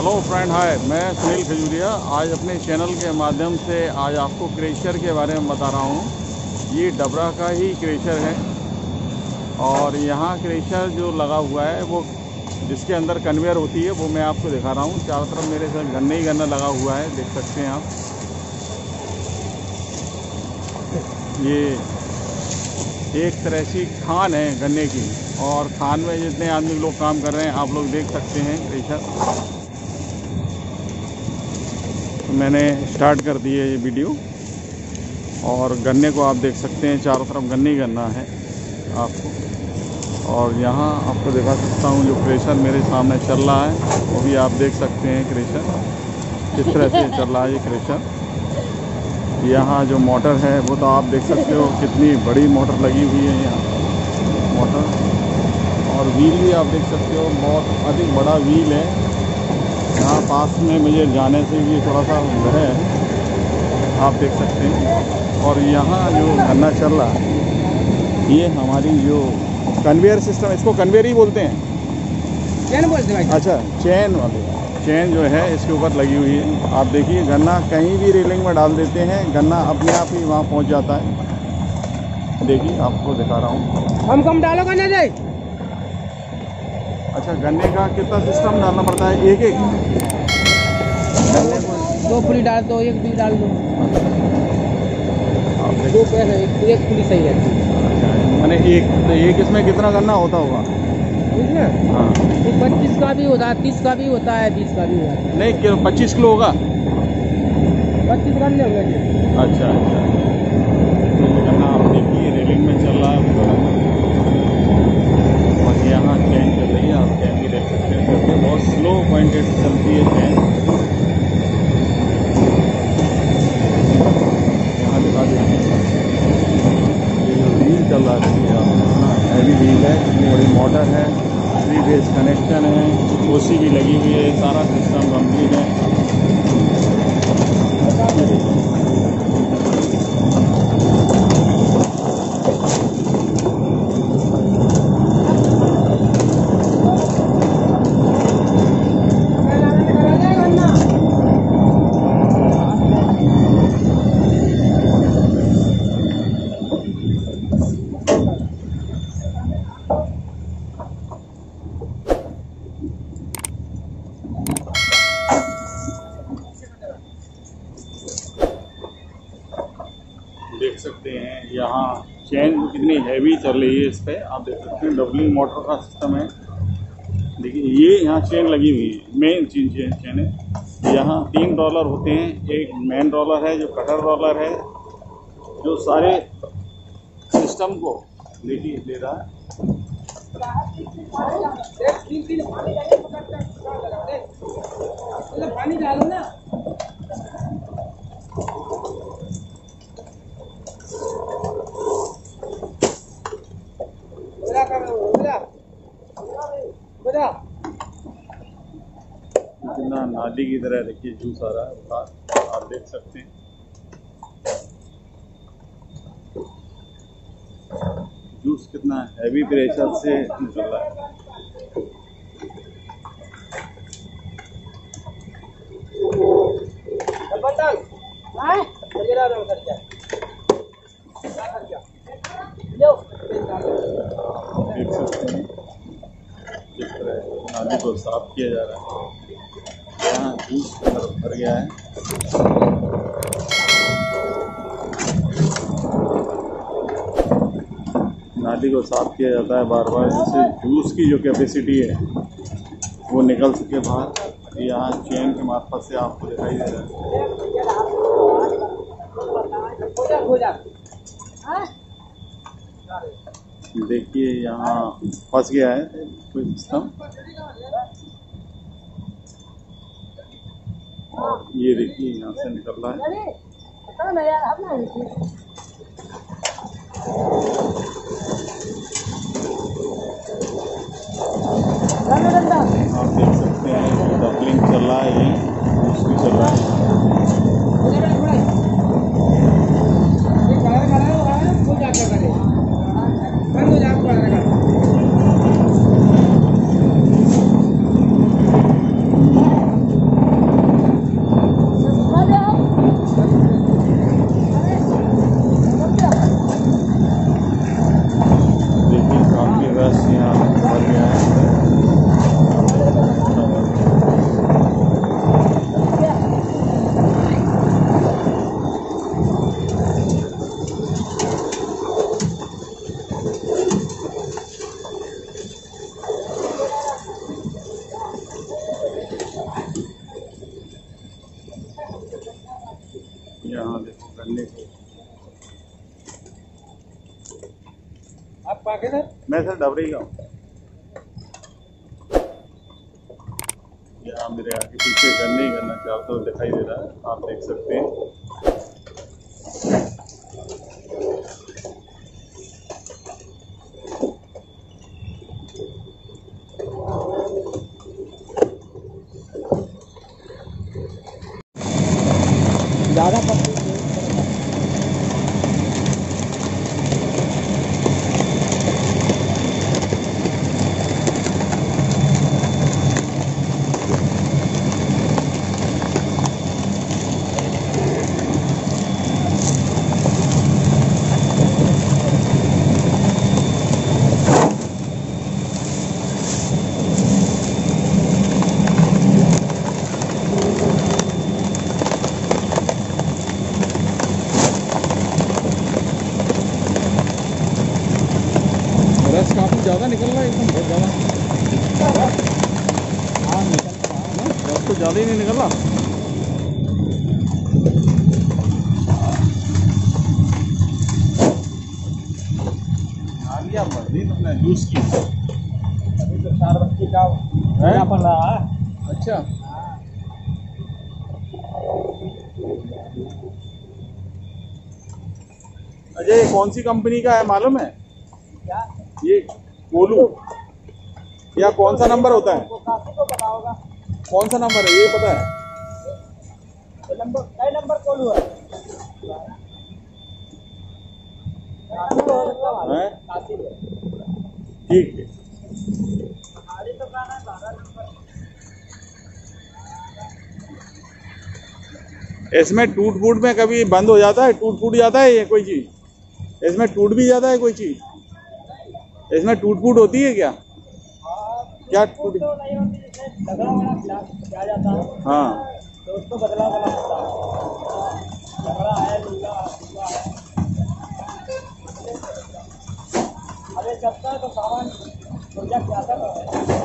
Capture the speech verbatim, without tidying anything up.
Hello friend, हाय, मैं सुनील खजूरिया आज अपने चैनल के माध्यम से आज आपको क्रेशर के बारे में बता रहा हूँ। ये डबरा का ही क्रेशर है और यहाँ क्रेशर जो लगा हुआ है वो जिसके अंदर कन्वेयर होती है वो मैं आपको दिखा रहा हूँ। चारों तरफ मेरे साथ गन्ने ही गन्ना लगा हुआ है, देख सकते हैं आप। ये एक तरह की खान है गन्ने की और खान में जितने आदमी लोग काम कर रहे हैं आप लोग देख सकते हैं। क्रेशर तो मैंने स्टार्ट कर दी है ये वीडियो और गन्ने को आप देख सकते हैं, चारों तरफ गन्ने ही गन्ना है आपको। और यहाँ आपको दिखा सकता हूँ जो क्रेशर मेरे सामने चल रहा है वो भी आप देख सकते हैं। क्रेशर किस तरह से चल रहा है ये क्रेशर। यहाँ जो मोटर है वो तो आप देख सकते हो कितनी बड़ी मोटर लगी हुई है यहाँ मोटर। और व्हील भी आप देख सकते हो बहुत अधिक बड़ा व्हील है। यहाँ पास में मुझे जाने से भी थोड़ा सा डर है, आप देख सकते हैं। और यहाँ जो गन्ना चल रहा है ये हमारी जो कन्वेयर सिस्टम, इसको कन्वेयर ही बोलते हैं, चैन बोलते हैं। अच्छा, चैन वाले चैन जो है इसके ऊपर लगी हुई है। आप देखिए गन्ना कहीं भी रेलिंग में डाल देते हैं, गन्ना अपने आप ही वहाँ पहुँच जाता है। देखिए आपको दिखा रहा हूँ। हम कम डालो गन्ने दे। अच्छा, गन्ने का कितना सिस्टम डालना पड़ता है? एक एक दो पुली डाल दो, एक भी डाल दो, दो पैर है, एक पुली सही रहती है। मैंने एक तो एक इसमें कितना गन्ना होता होगा? हाँ, पच्चीस का भी होता है, तीस का भी होता है, बीस का भी होता है। नहीं क्यों, पच्चीस किलो होगा, पच्चीस गन्ने होंगे। अच्छा अच्छा, गन्ना आप देखिए रेलिंग में चल रहा है और यहाँ चैन चल रही है, आप चैन भी देख सकते हैं। बहुत स्लो पॉइंटेड चलती है चैन। यहाँ दिखा दीजिए, ये व्हील चल रहा है, हैवी व्हील है, इतनी बड़ी मोटर है, थ्री फेज कनेक्शन है, ओसी भी लगी हुई है, सारा सिस्टम कंप्लीट है। देख सकते हैं यहाँ चैन कितनी हैवी चल रही है इस पर, आप देख सकते हैं। डबलिंग मोटर का सिस्टम है। देखिए ये यहाँ चैन लगी हुई है, मेन चैन चैन है। यहाँ तीन डॉलर होते हैं, एक मेन डॉलर है जो कटर डॉलर है जो सारे सिस्टम को देखिए दे रहा है। पानी डालो ना, इतना नाली की तरह देखिए जूस आ रहा है, आप देख सकते हैं। जूस कितना हैवी प्रेशर से निकल रहा है। देख सकते हैं किस तरह नाली को साफ किया जा रहा है। यहाँ जूस भर गया है। नाली को साफ किया जाता है बार बार, जिससे जूस की जो कैपेसिटी है वो निकल सके बाहर। यहाँ चैन के मार्फत से आपको दिखाई दे रहा है। देखिए यहाँ फंस गया है कोई सिस्टम, ये देखिए यहाँ से निकल रहा है। आप देख सकते हैं डबलिंग चल रहा है, उसकी चल रहा है। मैं सर डबरे का हूँ। यहाँ मेरे आगे पीछे घर नहीं करना चाहता हूँ, दिखाई दे रहा है, आप देख सकते हैं। ज़्यादा काफ़ी ज़्यादा निकल रहा है, एकदम बहुत ज़्यादा। हाँ निकल रहा है तो ज़्यादा ही नहीं निकल रहा। मर्जी तुमने जूस की अभी तो चार बच्चे का है पड़ रहा है। अच्छा अजय कौन सी कंपनी का है मालूम है क्या? ये गोलू या कौन सा नंबर होता है? को पता होगा कौन सा नंबर है ये पता है? नंबर नंबर गोलू है ठीक है। इसमें टूट फूट में कभी बंद हो जाता है, टूट फूट जाता है ये कोई चीज? इसमें टूट भी जाता है कोई चीज? इसमें टूट फूट होती है क्या? क्या टूट तो नहीं होती, झगड़ा वाला क्या जाता है? हाँ तो उसको बदला वाला होता है, झगड़ा है लूला लूला है। अरे जब तक तो सामान मुर्जा क्या था।